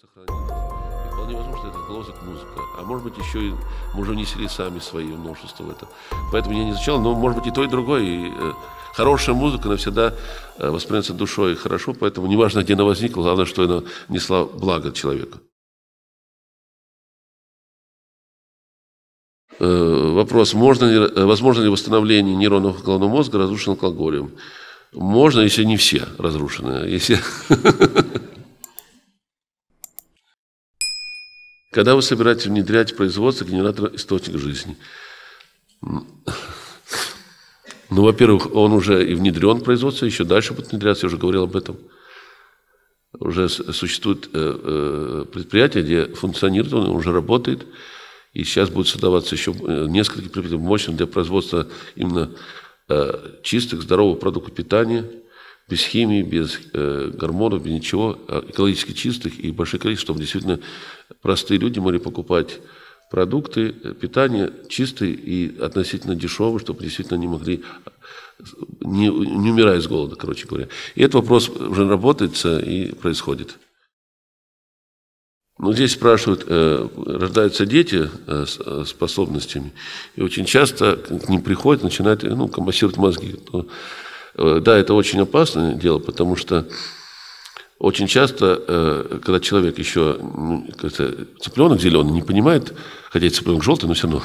сохранилось. И вполне возможно, что это клозет-музыка. А может быть, еще и мы уже внесли сами свои множество в это. Поэтому я не изучал, но может быть и то, и другое. И, хорошая музыка навсегда воспринимается душой хорошо, поэтому неважно, где она возникла, главное, что она несла благо человеку. Вопрос, возможно ли восстановление нейронов головного мозга, разрушенных алкоголем? Можно, если не все разрушены. Если... Когда вы собираетесь внедрять в производство генератора источник жизни? Ну, во-первых, он уже и внедрен в производство, еще дальше будет внедряться, я уже говорил об этом. Уже существует предприятие, где функционирует, он уже работает. И сейчас будет создаваться еще несколько предприятий мощных для производства именно чистых, здорового продукта питания, без химии, без гормонов, без ничего, экологически чистых и большое количество, чтобы действительно простые люди могли покупать продукты, питание чистые и относительно дешевые, чтобы действительно не могли, не умирая с голода, короче говоря. И этот вопрос уже работается и происходит. Ну, здесь спрашивают, рождаются дети с способностями, и очень часто к ним приходят, начинают компенсировать мозги. Да, это очень опасное дело, потому что очень часто, когда человек еще цыпленок зеленый не понимает, хотя и цыпленок желтый, но все равно,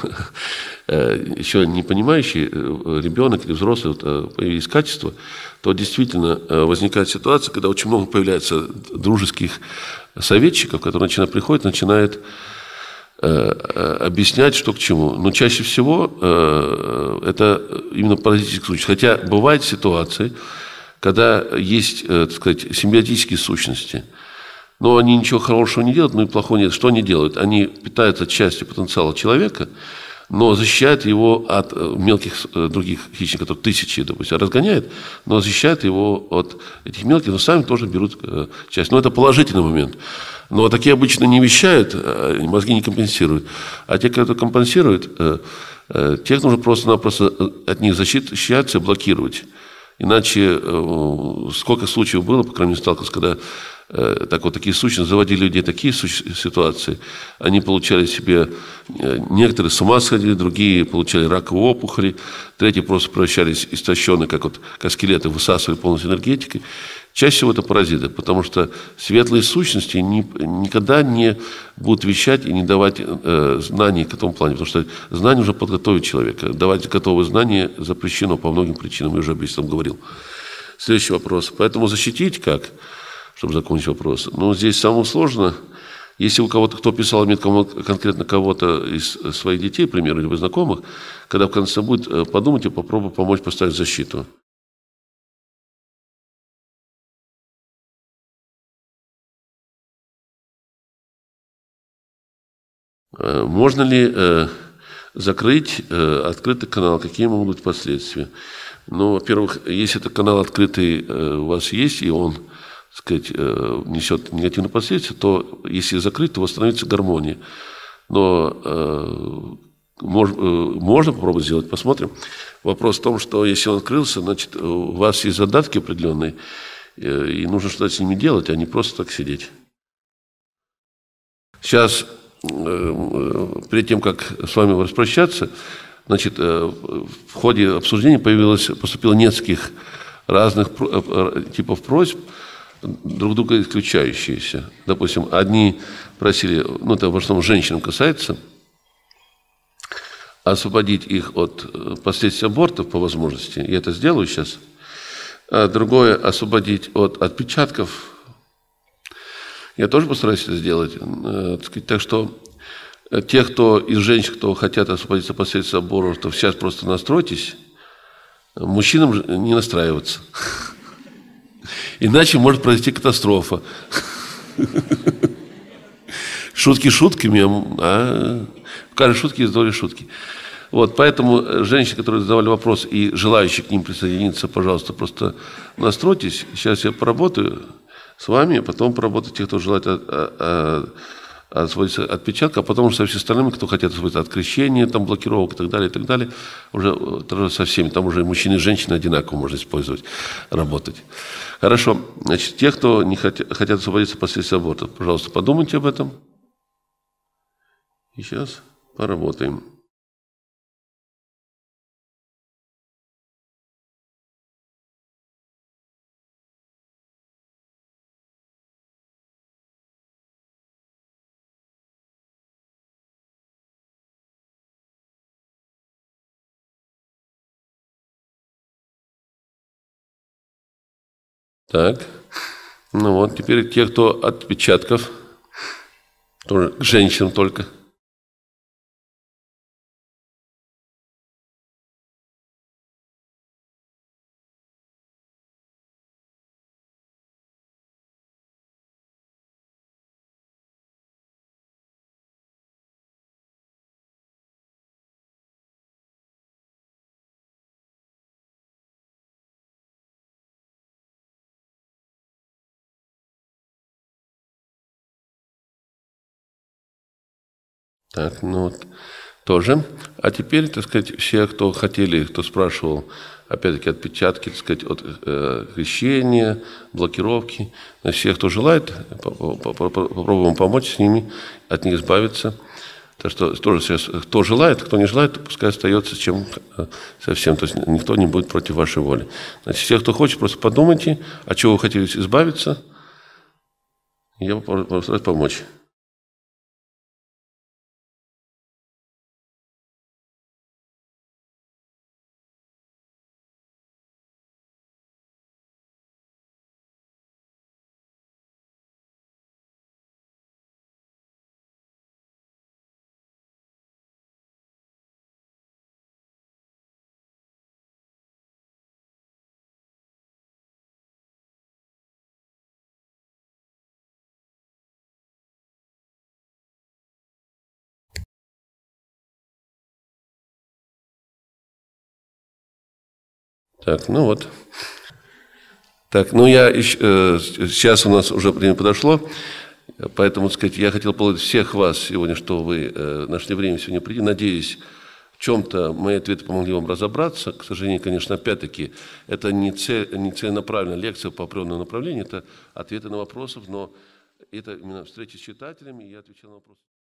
еще не понимающий ребенок или взрослый, вот, появились качества, то действительно возникает ситуация, когда очень много появляется дружеских советчиков, которые начинают объяснять, что к чему. Но чаще всего это именно паразитический случай. Хотя бывают ситуации, когда есть, так сказать, симбиотические сущности, но они ничего хорошего не делают, но и плохого нет. Что они делают? Они питаются частью потенциала человека, но защищают его от мелких других хищников, которые тысячи, допустим, разгоняют, но защищают его от этих мелких, но сами тоже берут часть. Но это положительный момент. Но такие обычно не вещают, мозги не компенсируют. А те, кто компенсирует, тех нужно просто-напросто от них защищаться и блокировать. Иначе сколько случаев было, по крайней мере, сталкивался, когда такие сущности заводили людей, такие ситуации, они получали себе, некоторые с ума сходили, другие получали раковые опухоли, третьи просто превращались истощенные, как скелеты, высасывали полностью энергетикой. Чаще всего это паразиты, потому что светлые сущности никогда не будут вещать и не давать знаний к этому плане, потому что знания уже подготовят человека. Давать готовые знания запрещено по многим причинам, я уже об этом говорил. Следующий вопрос. Поэтому защитить как? Чтобы закончить вопрос. Но здесь самое сложное. Если у кого-то, кто писал, имеет конкретно кого-то из своих детей, к примеру, либо знакомых, когда в конце будет, подумайте, попробуй помочь поставить защиту. Можно ли закрыть открытый канал? Какие могут быть последствия? Ну, во-первых, если этот канал открытый у вас есть, и он, так сказать, несет негативные последствия, то если закрыть, то восстановится гармония. Но можно попробовать сделать, посмотрим. Вопрос в том, что если он открылся, значит, у вас есть задатки определенные, и нужно что-то с ними делать, а не просто так сидеть. Сейчас... Перед тем, как с вами распрощаться, значит, в ходе обсуждения поступило нескольких разных типов просьб, друг друга исключающиеся. Допустим, одни просили, ну, это в основном женщинам касается, освободить их от последствий абортов по возможности, я это сделаю сейчас, а другое освободить от отпечатков. Я тоже постараюсь это сделать. Так что те, кто из женщин, кто хотят освободиться последствия абортов, сейчас просто настройтесь. Мужчинам не настраиваться. Иначе может произойти катастрофа. Шутки шутками, а в каждой шутке есть доля шутки. Вот, поэтому женщины, которые задавали вопрос и желающие к ним присоединиться, пожалуйста, просто настройтесь. Сейчас я поработаю с вами, потом поработать тех, кто желает освободиться отпечатка, а потом уже со всеми остальными, кто хотят освободиться от крещения, там, блокировок и так далее, уже со всеми, там уже и мужчины, и женщины одинаково можно использовать, работать. Хорошо, значит, те, кто не хотят освободиться последствия аборта, пожалуйста, подумайте об этом. И сейчас поработаем. Так, ну вот, теперь те, кто от отпечатков, тоже к женщинам только. Так, ну вот, тоже. А теперь, так сказать, все, кто хотели, кто спрашивал, опять-таки, отпечатки, так сказать, от крещения, блокировки, все, кто желает, попробуем помочь с ними, от них избавиться. Так что тоже сейчас, кто желает, кто не желает, пускай остается чем совсем. То есть никто не будет против вашей воли. Значит, все, кто хочет, просто подумайте, от чего вы хотели избавиться, и я постараюсь помочь. Так, ну вот. Так, ну я сейчас у нас уже время подошло, поэтому, так сказать, я хотел поблагодарить всех вас сегодня, что вы нашли время сегодня прийти. Надеюсь, в чем-то мои ответы помогли вам разобраться. К сожалению, конечно, опять-таки, это не целенаправленная лекция по определенному направлению, это ответы на вопросы, но это именно встречи с читателями, и я отвечал на вопросы.